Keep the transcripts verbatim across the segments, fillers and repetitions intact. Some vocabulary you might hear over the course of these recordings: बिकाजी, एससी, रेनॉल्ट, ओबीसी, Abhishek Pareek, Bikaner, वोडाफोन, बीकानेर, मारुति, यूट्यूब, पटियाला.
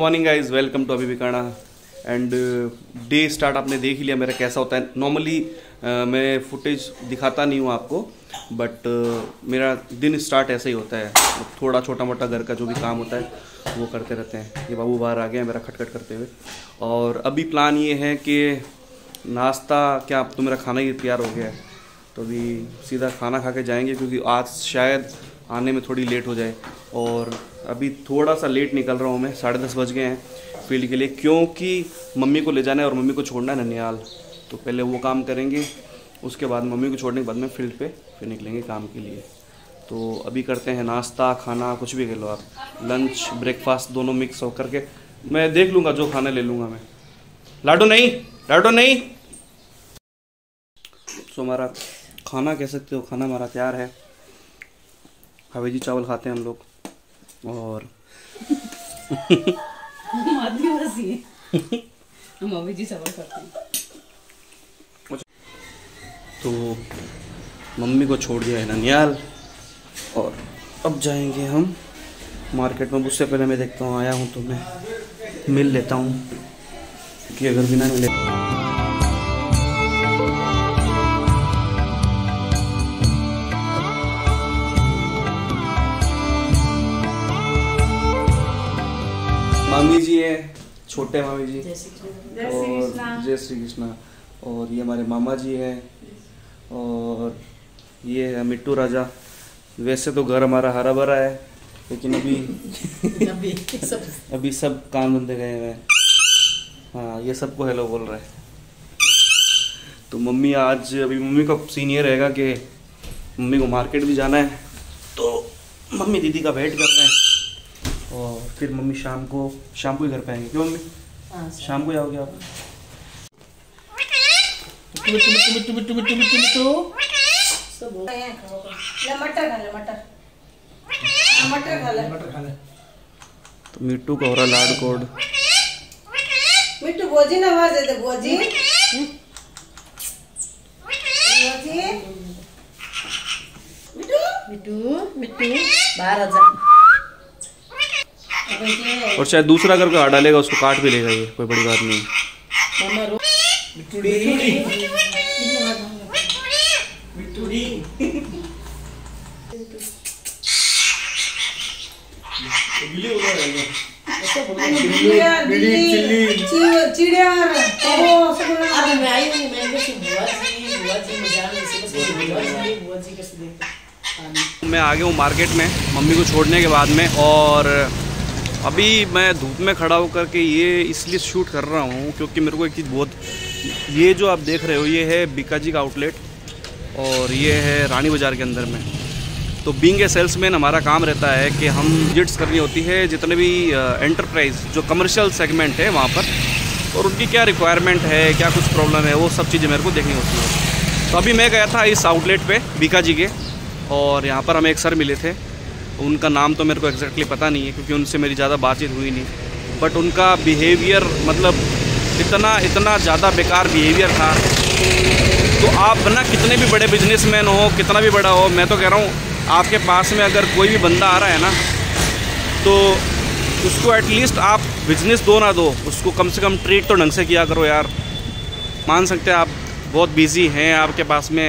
Morning guys, welcome to अभी बिकाना। And day start आपने देख ही लिया मेरा कैसा होता है। नॉर्मली uh, मैं फुटेज दिखाता नहीं हूँ आपको, बट uh, मेरा दिन स्टार्ट ऐसे ही होता है। थोड़ा छोटा मोटा घर का जो भी काम होता है वो करते रहते हैं। ये बाबू बाहर आ गया मेरा खटखट करते हुए। और अभी प्लान ये है कि नाश्ता क्या, अब तो मेरा खाना ही तैयार हो गया है, तो अभी सीधा खाना खा के जाएंगे, क्योंकि आज शायद आने में थोड़ी लेट हो जाए। और अभी थोड़ा सा लेट निकल रहा हूँ मैं, साढ़े दस बज गए हैं फील्ड के लिए, क्योंकि मम्मी को ले जाना है और मम्मी को छोड़ना है ननियाल। तो पहले वो काम करेंगे, उसके बाद मम्मी को छोड़ने के बाद में फील्ड पे फिर निकलेंगे काम के लिए। तो अभी करते हैं नाश्ता, खाना कुछ भी कह लो आप, लंच ब्रेकफास्ट दोनों मिक्स होकर के। मैं देख लूँगा जो खाना ले लूँगा मैं। लाडो नहीं, लाडो नहीं। तो हमारा खाना कह सकते हो, खाना हमारा तैयार है। हवेली चावल खाते हैं हम लोग। और हम हवेली चावल खाते हैं। तो मम्मी को छोड़ दिया है ननियाल और अब जाएंगे हम मार्केट में। उससे पहले मैं देखता हूँ, आया हूँ तो मैं मिल लेता हूँ, कि अगर बिना मिले मामी जी है, छोटे मामी जी, और जय श्री कृष्णा। और ये हमारे मामा जी हैं, और ये है मिट्टू राजा। वैसे तो घर हमारा हरा भरा है, लेकिन अभी अभी सब अभी सब काम बंदे गए हुए हैं। हाँ, ये सबको हेलो बोल रहा है। तो मम्मी आज, अभी मम्मी का सीन ये रहेगा कि मम्मी को मार्केट भी जाना है, तो मम्मी दीदी का वेट कर रहे हैं। और फिर मम्मी शाम को शाम को ही घर पे आएंगे। क्यों मम्मी, शाम को जाओगे आप? तो मिट्टू का हो रहा लाड कोड। मिट्टू बोझी ना आवाज दे, बोझी बाहर आ जा। और शायद दूसरा घर का डालेगा, उसको काट भी लेगा, ये कोई बड़ी बात नहीं। मैं आ गया हूँ मार्केट में मम्मी को छोड़ने के बाद में। और अभी मैं धूप में खड़ा होकर के ये इसलिए शूट कर रहा हूँ क्योंकि मेरे को एक चीज़ बहुत, ये जो आप देख रहे हो ये है बिकाजी का आउटलेट और ये है रानी बाज़ार के अंदर में। तो बीइंग ए सेल्समैन हमारा काम रहता है कि हम विजिट्स करनी होती है जितने भी एंटरप्राइज जो कमर्शियल सेगमेंट है वहाँ पर, और उनकी क्या रिक्वायरमेंट है, क्या कुछ प्रॉब्लम है, वो सब चीज़ें मेरे को देखनी होती है। तो अभी मैं गया था इस आउटलेट पर बिकाजी के, और यहाँ पर हमें एक सर मिले थे। उनका नाम तो मेरे को एग्जैक्टली पता नहीं है क्योंकि उनसे मेरी ज़्यादा बातचीत हुई नहीं, बट उनका बिहेवियर मतलब इतना इतना ज़्यादा बेकार बिहेवियर था। तो आप ना कितने भी बड़े बिजनेसमैन हो, कितना भी बड़ा हो, मैं तो कह रहा हूँ आपके पास में अगर कोई भी बंदा आ रहा है ना, तो उसको एटलीस्ट आप बिजनेस दो ना दो, उसको कम से कम ट्रीट तो ढंग से किया करो यार। मान सकते हैं आप बहुत बिजी हैं, आपके पास में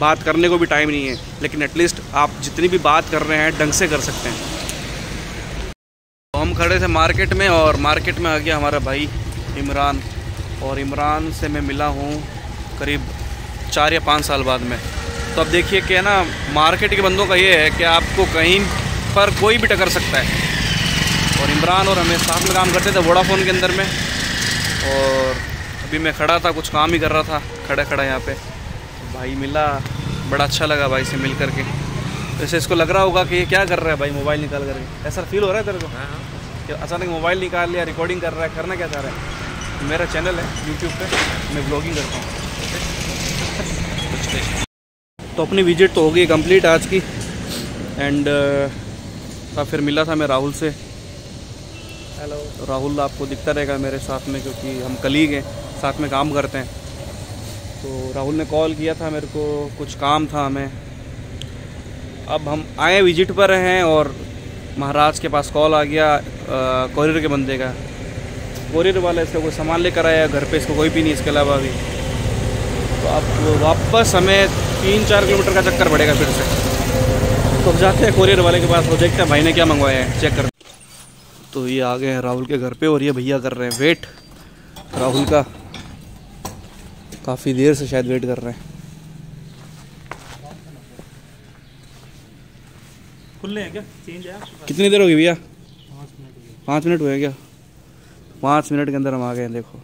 बात करने को भी टाइम नहीं है, लेकिन एटलीस्ट आप जितनी भी बात कर रहे हैं ढंग से कर सकते हैं। तो हम खड़े थे मार्केट में और मार्केट में आ गया हमारा भाई इमरान, और इमरान से मैं मिला हूँ करीब चार या पाँच साल बाद में। तो अब देखिए कि है ना, मार्केट के बंदों का ये है कि आपको कहीं पर कोई भी टकर सकता है। और इमरान और हमें साथ में काम करते थे वोडाफोन के अंदर में, और अभी मैं खड़ा था, कुछ काम ही कर रहा था खड़ा खड़ा यहाँ पर। भाई मिला, बड़ा अच्छा लगा भाई से मिल करके। वैसे इसको लग रहा होगा कि ये क्या कर रहा है भाई, मोबाइल निकाल करके, ऐसा फील हो रहा है तेरे को? हाँ, कि अचानक मोबाइल निकाल लिया, रिकॉर्डिंग कर रहा है, करना क्या चाह रहा है? मेरा चैनल है यूट्यूब पे, मैं ब्लॉगिंग करता हूँ। तो अपनी विजिट तो हो गई कंप्लीट आज की। एंड तब फिर मिला था मैं राहुल से। हेलो राहुल, आपको दिखता रहेगा मेरे साथ में क्योंकि हम कलीग हैं, साथ में काम करते हैं। तो राहुल ने कॉल किया था मेरे को, कुछ काम था हमें। अब हम आए विजिट पर हैं और महाराज के पास कॉल आ गया कोरियर के बंदे का। कोरियर वाला इसका कोई सामान लेकर आया, घर पे इसको कोई भी नहीं इसके अलावा अभी। तो आप वापस हमें तीन चार किलोमीटर का चक्कर पड़ेगा फिर से। तो जाते हैं कोरियर वाले के पास, वो देखते हैं भाई ने क्या मंगवाया है, चेक करते। तो ये आ गए हैं राहुल के घर पे और ये भैया कर रहे हैं वेट राहुल का, काफ़ी देर से शायद वेट कर रहे हैं। खुले हैं क्या? चेंज है? कितनी देर होगी भैया? पाँच मिनट हुए क्या? पाँच मिनट के अंदर हम आ गए हैं। देखो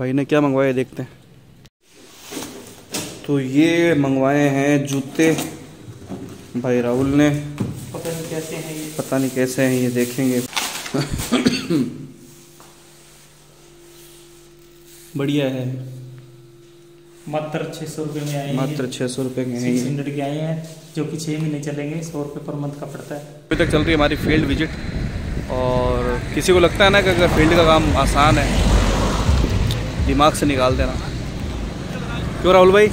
भाई ने क्या मंगवाया देखते हैं। तो ये मंगवाए हैं जूते भाई राहुल ने, पता नहीं कैसे हैं ये, पता नहीं कैसे हैं ये, देखेंगे। बढ़िया है, मात्र छः सौ रुपये में आए, मात्र छः सौ रुपये में सिक्स हंड्रेड के आए हैं जो कि छः महीने चलेंगे, सौ रुपये पर मंथ का पड़ता है। अभी तक चल रही है हमारी फील्ड विजिट, और किसी को लगता है ना कि अगर फील्ड का काम आसान है, दिमाग से निकाल देना। क्यों राहुल भाई?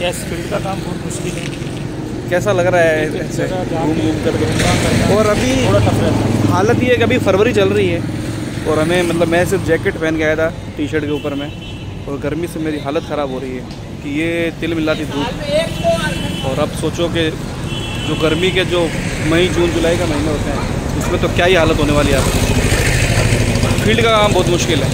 यस, फील्ड का काम बहुत मुश्किल है। कैसा लग रहा है ऐसे घूम घूम कर? और अभी हालत ये है कि अभी फरवरी चल रही है और हमें मतलब मैं सिर्फ जैकेट पहन के आया था टी शर्ट के ऊपर में, और गर्मी से मेरी हालत ख़राब हो रही है कि ये तिल मिलाती धूप। और अब सोचो कि जो गर्मी के जो मई जून जुलाई का महीने होते हैं उसमें तो क्या ही हालत होने वाली है आपको। फील्ड का काम बहुत मुश्किल है।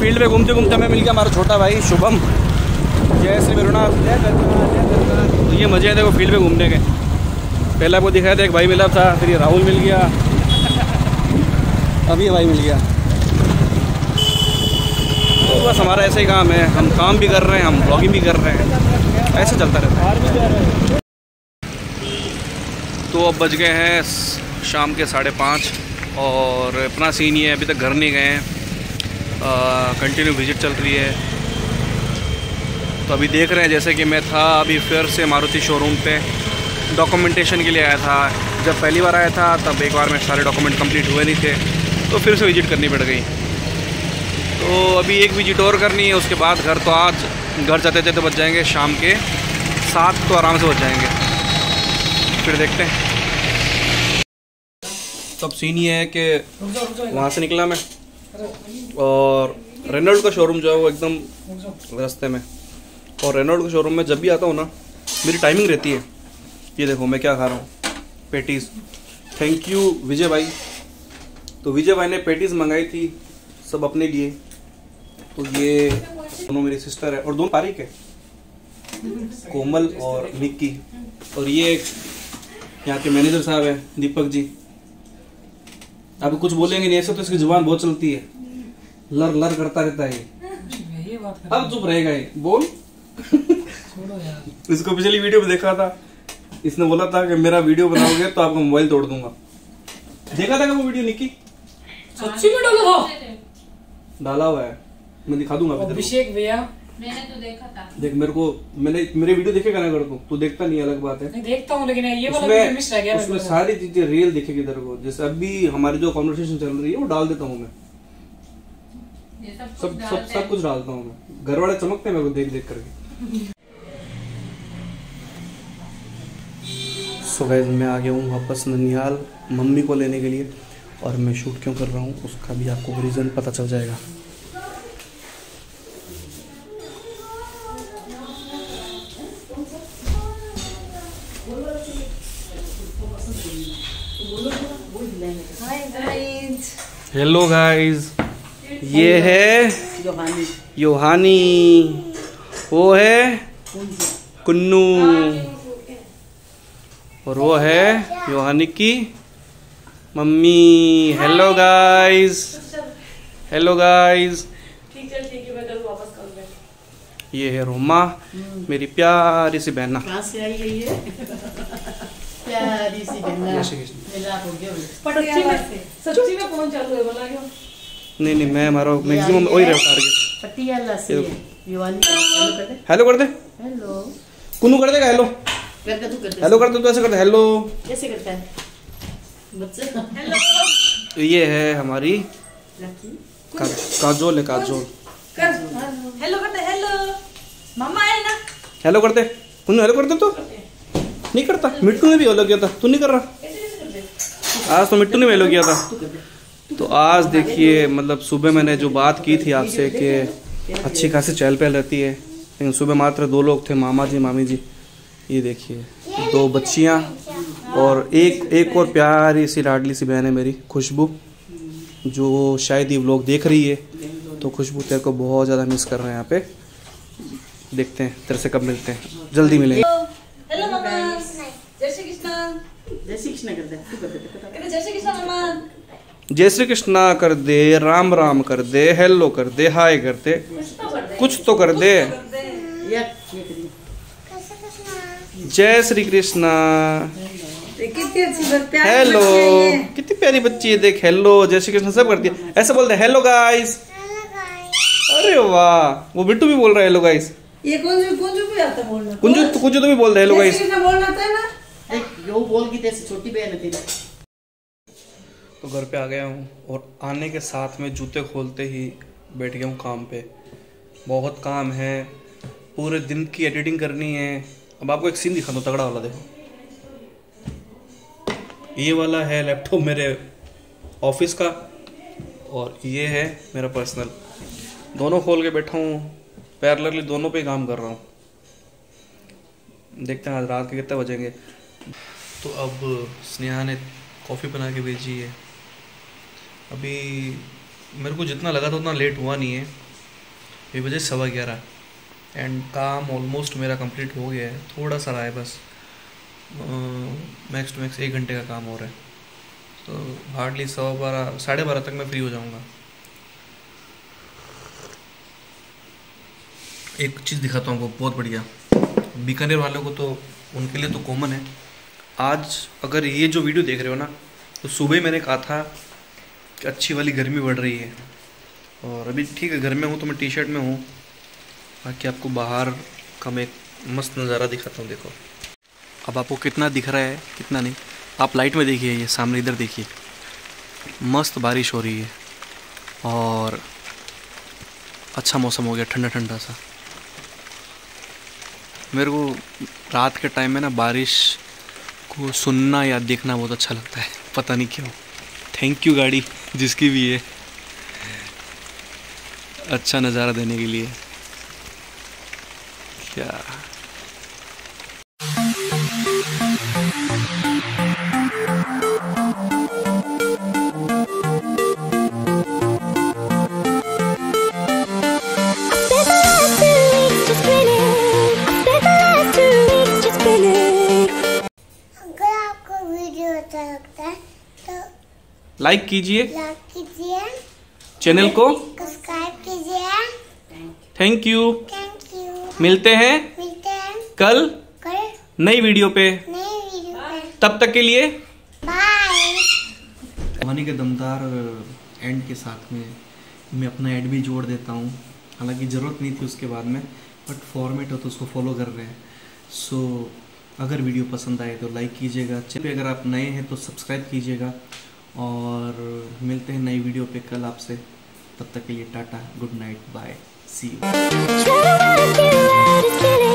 फील्ड में घूमते घूमते हमें मिल गया हमारा छोटा भाई शुभम। जय श्री मेरुणा, जय गर्गना, जय गर्गना। तो ये मजे थे वो फील्ड में घूमने के। पहले आपको दिखाया था एक भाई मिला था, फिर ये राहुल मिल गया, अब ये भाई मिल गया। तो बस हमारा ऐसे ही काम है, हम काम भी कर रहे हैं, हम ब्लॉगिंग भी कर रहे हैं, ऐसे चलता रहता है। तो अब बज गए हैं शाम के साढ़े पाँच और अपना सीन ये है अभी तक घर नहीं गए हैं, कंटिन्यू विजिट चल रही है। तो अभी देख रहे हैं, जैसे कि मैं था अभी फिर से मारुति शोरूम पे डॉक्यूमेंटेशन के लिए आया था। जब पहली बार आया था तब एक बार में सारे डॉक्यूमेंट कंप्लीट हुए नहीं थे, तो फिर से विजिट करनी पड़ गई। तो अभी एक विजिट और करनी है, उसके बाद घर। तो आज घर जाते जाते बच जाएंगे शाम के सात, तो आराम से बच जाएंगे, फिर देखते हैं। तो अब सीन ये है कि वहाँ से निकला मैं और रेनॉल्ट का शोरूम जो है वो एकदम रास्ते में। और रेनॉल्ट के शोरूम में जब भी आता हूँ ना मेरी टाइमिंग रहती है। ये देखो मैं क्या खा रहा हूँ, पेटीज़। थैंक यू विजय भाई। तो विजय भाई ने पेटीज़ मंगाई थी सब अपने लिए। तो ये दोनों मेरी सिस्टर है और दोनों तारीख है, कोमल और निक्की। और ये यहाँ के मैनेजर साहब है दीपक जी। अभी कुछ बोलेंगे नहीं ऐसे, तो इसकी जुबान बहुत चलती है, लर लर करता रहता है ये। अब चुप रहेगा ये, बोल। इसको पिछली वीडियो में देखा था, इसने बोला था कि मेरा वीडियो बनाओगे तो आपका मोबाइल तोड़ दूंगा। देखा था क्या वो वीडियो निक्की? सच्ची में डाला हुआ? डाला हुआ है, मैं दिखा दूंगा अभिषेक भैया, मैंने तो देखा था। देख मेरे को, मैंने मेरे वीडियो देखेगा ना अगर तू, तू देखता नहीं अलग बात है। नहीं देखता हूं, लेकिन ये वाला वीडियो मिस रह गया। उसमें सारी चीजें रियल दिखेगी तेरे को, जैसे अभी हमारी जो कन्वर्सेशन चल रही है वो डाल देता हूं मैं, ये सब सब सब, सब कुछ डालता हूं मैं। घर वाले चमकते हैं मेरे को देख देख करके। सो गाइस मैं आ गया हूँ वापस ननिहाल मम्मी को लेने के लिए, और मैं शूट क्यों कर रहा हूँ उसका भी आपको रीजन पता चल जाएगा। हेलो गाइस, ये है योहानी, वो है कुन्नू, और वो है योहानी की mummy. Hello guys, hello guys. ठीक है ठीक है, मैं कल वापस कॉल बैक। ये है रोमा, मेरी प्यारी सी बहना। कहाँ से आई है ये? प्यारी सी बहना। मिलाप हो गया। सच्ची में सच्ची में फोन चालू है, बोला क्यों? नहीं नहीं, मैं हमारा मैक्सिमम वही रहता है। पटियाला से युवानी। हेलो कर दे, हेलो कुनू कर देगा। हेलो करता तू करता हेलो करता तू ऐसे करता हेलो कैसे करता है बच्चे? हेलो ये है हमारी लकी काजोल है, काजोल कर हेलो करता। हेलो मामा है ना, हेलो करते कुनू। हेलो करते तो नहीं करता। मिट्टू ने भी हेलो किया था, तू नहीं कर रहा। आज तो मिट्टू ने भी हेलो किया था। तो आज देखिए, मतलब सुबह मैंने जो बात की थी आपसे कि अच्छी खासी चहल पहल रहती है, लेकिन सुबह मात्र दो लोग थे, मामा जी मामी जी। ये देखिए दो बच्चियाँ और एक एक और प्यारी सी लाडली सी बहन है मेरी, खुशबू, जो शायद ये व्लॉग देख रही है। तो खुशबू तेरे को बहुत ज़्यादा मिस कर रहे हैं यहाँ पे। देखते हैं तेरे से कब मिलते हैं, जल्दी मिलेंगे। जय श्री कृष्णा कर दे, राम राम कर दे, हेलो कर दे, हाय कर दे, कुछ तो कर दे। जय श्री कृष्णा। हेलो, कितनी प्यारी बच्ची है देख। हेलो जय श्री कृष्णा सब करती है, ऐसा बोलते हैं हेलो गाइस। अरे वाह, वो बिट्टू भी बोल रहा है हेलो गाइस। ये कुंजू कुंजू भी आता बोलना, कुंजू कुंजू तो भी बोल रहा है हेलो गाइस। बोलना आता है ना, देख यो बोल की जैसे छोटी बहन है तेरी। तो घर पे आ गया हूँ और आने के साथ में जूते खोलते ही बैठ गया हूँ काम पे। बहुत काम है, पूरे दिन की एडिटिंग करनी है। अब आपको एक सीन दिखा दो, तगड़ा वाला। देखो ये वाला है लैपटॉप मेरे ऑफिस का और ये है मेरा पर्सनल। दोनों खोल के बैठा हूँ, पैरेलली दोनों पे काम कर रहा हूँ। देखते हैं आज रात के कितने बजेंगे। तो अब स्नेहा ने कॉफ़ी बना के भेजी है। अभी मेरे को जितना लगा था उतना लेट हुआ नहीं है, ये बजे सवा ग्यारह। एंड काम ऑलमोस्ट मेरा कंप्लीट हो गया है, थोड़ा सा रहा है बस। मैक्स टू मैक्स एक घंटे का काम हो रहा है, तो हार्डली सवा बारह साढ़े बारह तक मैं फ्री हो जाऊंगा। एक चीज़ दिखाता हूँ आपको बहुत बढ़िया, बीकानेर वालों को तो उनके लिए तो कॉमन है। आज अगर ये जो वीडियो देख रहे हो ना, तो सुबह मैंने कहा था कि अच्छी वाली गर्मी बढ़ रही है और अभी ठीक है घर में हूँ तो मैं टी शर्ट में हूँ। बाकी आपको बाहर का मैं एक मस्त नज़ारा दिखाता हूँ। देखो अब आपको कितना दिख रहा है कितना नहीं, आप लाइट में देखिए। ये सामने इधर देखिए, मस्त बारिश हो रही है और अच्छा मौसम हो गया, ठंडा ठंडा सा। मेरे को रात के टाइम में ना बारिश को सुनना या देखना बहुत अच्छा लगता है, पता नहीं क्यों। थैंक यू गाड़ी जिसकी भी है, अच्छा नज़ारा देने के लिए। क्या लाइक कीजिए, लाइक कीजिए चैनल को, सब्सक्राइब कीजिए। Thank you, thank you. मिलते हैं, मिलते हैं कल कल नई वीडियो पे, नई वीडियो पे। तब तक के लिए बाय। कहानी के दमदार एंड के साथ में मैं अपना ऐड भी जोड़ देता हूँ, हालांकि ज़रूरत नहीं थी उसके बाद में, बट फॉर्मेट हो तो उसको फॉलो कर रहे हैं। सो so, अगर वीडियो पसंद आए तो लाइक कीजिएगा, चैनल अगर आप नए हैं तो सब्सक्राइब कीजिएगा और मिलते हैं नई वीडियो पे कल आपसे। तब तक के लिए tata, good night, bye, see you.